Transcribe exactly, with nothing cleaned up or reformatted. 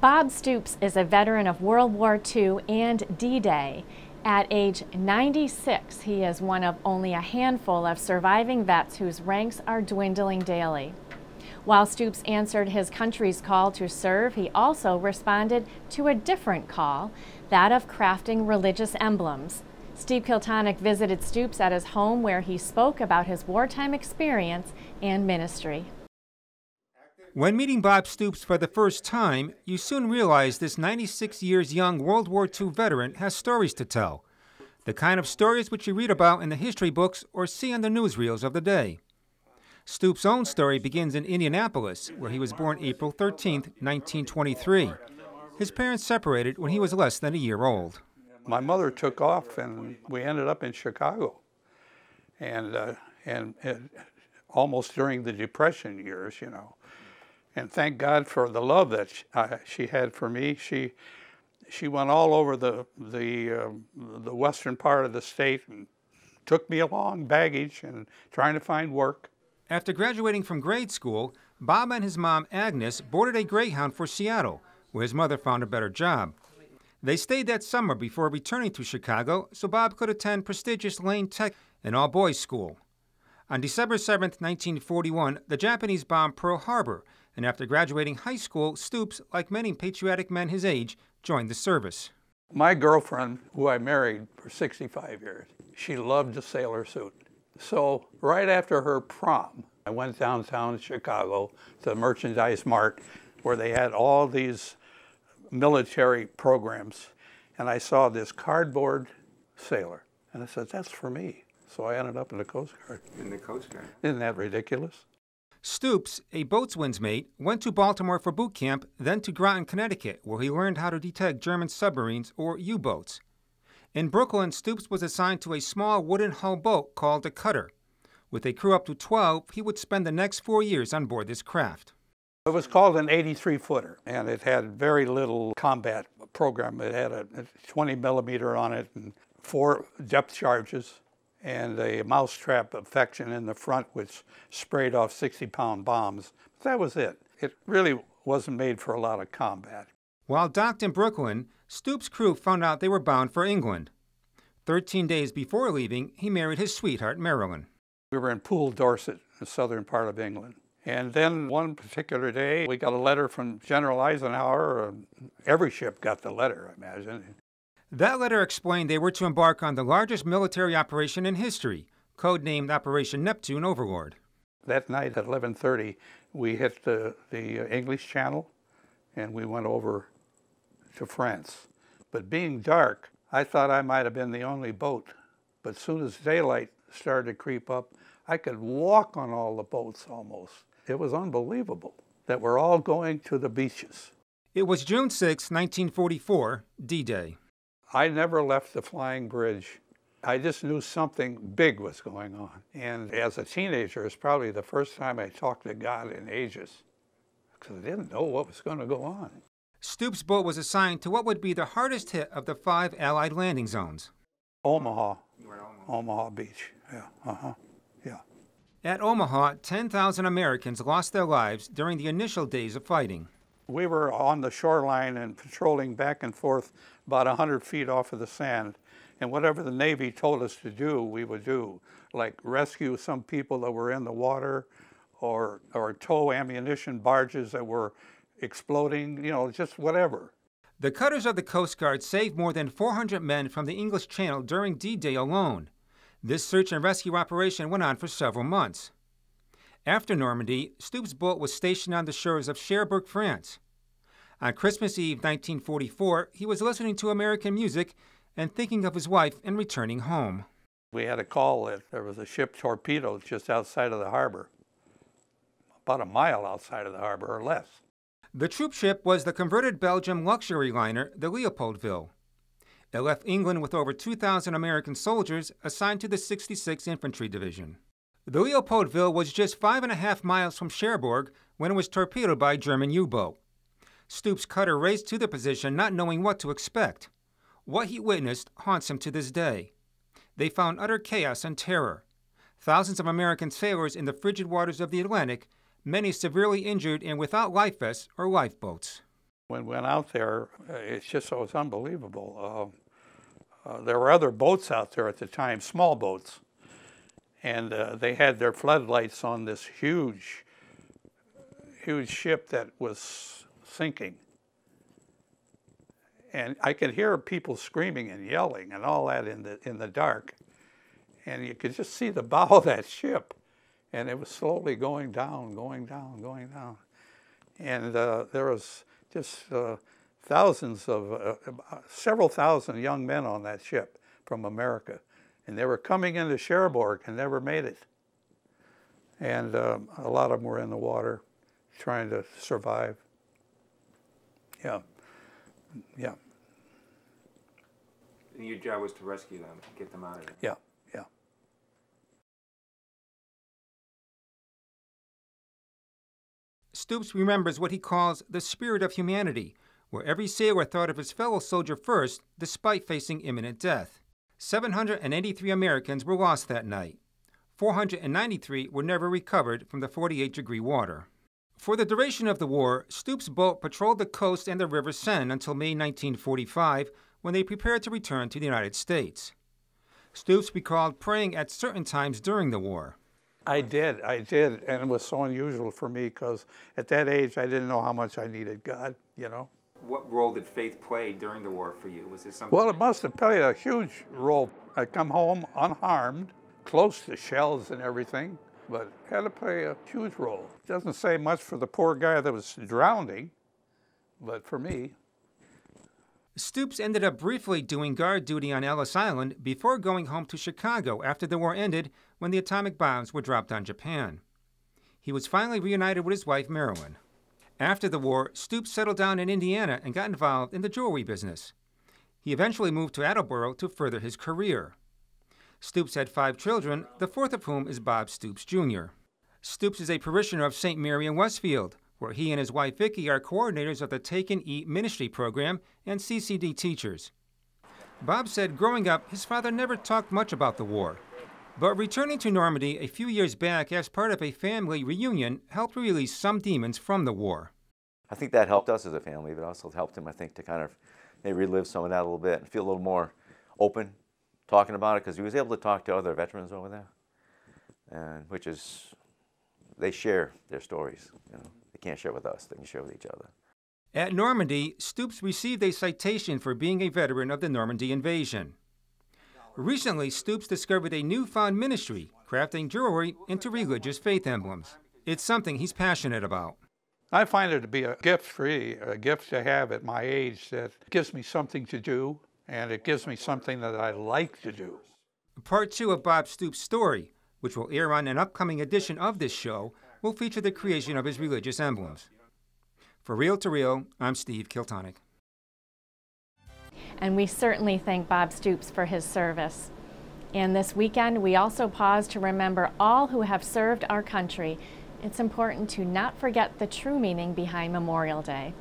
Bob Stoops is a veteran of World War Two and D-Day. At age ninety-six, he is one of only a handful of surviving vets whose ranks are dwindling daily. While Stoops answered his country's call to serve, he also responded to a different call, that of crafting religious emblems. Steve Kiltonic visited Stoops at his home where he spoke about his wartime experience and ministry. When meeting Bob Stoops for the first time, you soon realize this ninety-six years young World War Two veteran has stories to tell, the kind of stories which you read about in the history books or see on the newsreels of the day. Stoops' own story begins in Indianapolis, where he was born April thirteenth, nineteen twenty-three. His parents separated when he was less than a year old. My mother took off and we ended up in Chicago. And, uh, and it, almost during the Depression years, you know. And thank God for the love that she, uh, she had for me. She, she went all over the, the, uh, the western part of the state and took me along, baggage, and trying to find work. After graduating from grade school, Bob and his mom, Agnes, boarded a Greyhound for Seattle, where his mother found a better job. They stayed that summer before returning to Chicago so Bob could attend prestigious Lane Tech, an all-boys school. On December seventh, nineteen forty-one, the Japanese bombed Pearl Harbor, and after graduating high school, Stoops, like many patriotic men his age, joined the service. My girlfriend, who I married for sixty-five years, she loved a sailor suit. So right after her prom, I went downtown Chicago to the Merchandise Mart where they had all these military programs. And I saw this cardboard sailor. And I said, that's for me. So I ended up in the Coast Guard. In the Coast Guard. Isn't that ridiculous? Stoops, a boatswain's mate, went to Baltimore for boot camp, then to Groton, Connecticut, where he learned how to detect German submarines or U-boats. In Brooklyn, Stoops was assigned to a small wooden hull boat called the Cutter. With a crew up to twelve, he would spend the next four years on board this craft. It was called an eighty-three footer, and it had very little combat program. It had a twenty millimeter on it and four depth charges and a mousetrap affection in the front which sprayed off sixty pound bombs. That was it. It really wasn't made for a lot of combat. While docked in Brooklyn, Stoops' crew found out they were bound for England. Thirteen days before leaving, he married his sweetheart, Marilyn. We were in Poole Dorset, the southern part of England. And then one particular day, we got a letter from General Eisenhower. Every ship got the letter, I imagine. That letter explained they were to embark on the largest military operation in history, codenamed Operation Neptune Overlord. That night at eleven thirty, we hit the, the English Channel, and we went over to France. But being dark, I thought I might have been the only boat. But soon as daylight started to creep up, I could walk on all the boats almost. It was unbelievable that we're all going to the beaches. It was June sixth, nineteen forty-four, D-Day. I never left the flying bridge. I just knew something big was going on. And as a teenager, it's probably the first time I talked to God in ages, because I didn't know what was going to go on. Stoops' boat was assigned to what would be the hardest hit of the five Allied landing zones. Omaha. Omaha Beach. Yeah. Uh-huh. Yeah. At Omaha, ten thousand Americans lost their lives during the initial days of fighting. We were on the shoreline and patrolling back and forth about one hundred feet off of the sand. And whatever the Navy told us to do, we would do, like rescue some people that were in the water or, or tow ammunition barges that were exploding, you know, just whatever. The cutters of the Coast Guard saved more than four hundred men from the English Channel during D-Day alone. This search and rescue operation went on for several months. After Normandy, Stoops' boat was stationed on the shores of Cherbourg, France. On Christmas Eve nineteen forty-four, he was listening to American music and thinking of his wife and returning home. We had a call that there was a ship torpedoed just outside of the harbor, about a mile outside of the harbor or less. The troop ship was the converted Belgium luxury liner, the Leopoldville. It left England with over two thousand American soldiers assigned to the sixty-sixth Infantry Division. The Leopoldville was just five and a half miles from Cherbourg when it was torpedoed by a German U-boat. Stoops' cutter raced to the position not knowing what to expect. What he witnessed haunts him to this day. They found utter chaos and terror. Thousands of American sailors in the frigid waters of the Atlantic, many severely injured and without life vests or lifeboats. when we went out there, it's just so it's unbelievable. Uh, uh, there were other boats out there at the time, small boats, and uh, they had their floodlights on this huge, huge ship that was sinking. And I could hear people screaming and yelling and all that in the in the dark, and you could just see the bow of that ship, and it was slowly going down, going down, going down, and uh, there was just uh, thousands of uh, several thousand young men on that ship from America, and they were coming into Cherbourg and never made it, and um, a lot of them were in the water, trying to survive. Yeah. Yeah. And your job was to rescue them, get them out of there. Yeah, yeah. Stoops remembers what he calls the spirit of humanity, where every sailor thought of his fellow soldier first, despite facing imminent death. seven hundred eighty-three Americans were lost that night. four hundred ninety-three were never recovered from the forty-eight degree water. For the duration of the war, Stoops' boat patrolled the coast and the River Seine until May nineteen forty-five, when they prepared to return to the United States. Stoops recalled praying at certain times during the war. I did, I did, and it was so unusual for me because at that age I didn't know how much I needed God, you know. What role did faith play during the war for you? Was it something? Well, it must have played a huge role. I come home unharmed, close to shells and everything, but had to play a huge role. Doesn't say much for the poor guy that was drowning, but for me. Stoops ended up briefly doing guard duty on Ellis Island before going home to Chicago after the war ended, when the atomic bombs were dropped on Japan. He was finally reunited with his wife, Marilyn. After the war, Stoops settled down in Indiana and got involved in the jewelry business. He eventually moved to Attleboro to further his career. Stoops had five children, the fourth of whom is Bob Stoops Junior Stoops is a parishioner of Saint Mary in Westfield, where he and his wife Vicki are coordinators of the Take and Eat Ministry Program and C C D teachers. Bob said growing up, his father never talked much about the war, but returning to Normandy a few years back as part of a family reunion helped release some demons from the war. I think that helped us as a family, but also helped him, I think, to kind of maybe relive some of that a little bit and feel a little more open, talking about it, because he was able to talk to other veterans over there, and which is, they share their stories. You know, they can't share with us, they can share with each other. At Normandy, Stoops received a citation for being a veteran of the Normandy invasion. Recently, Stoops discovered a newfound ministry, crafting jewelry into religious faith emblems. It's something he's passionate about. I find it to be a gift, really, a gift to have at my age that gives me something to do, and it gives me something that I like to do. Part two of Bob Stoops' story, which will air on an upcoming edition of this show, will feature the creation of his religious emblems. For Real to Real, I'm Steve Kiltonic. And we certainly thank Bob Stoops for his service. And this weekend, we also pause to remember all who have served our country. It's important to not forget the true meaning behind Memorial Day.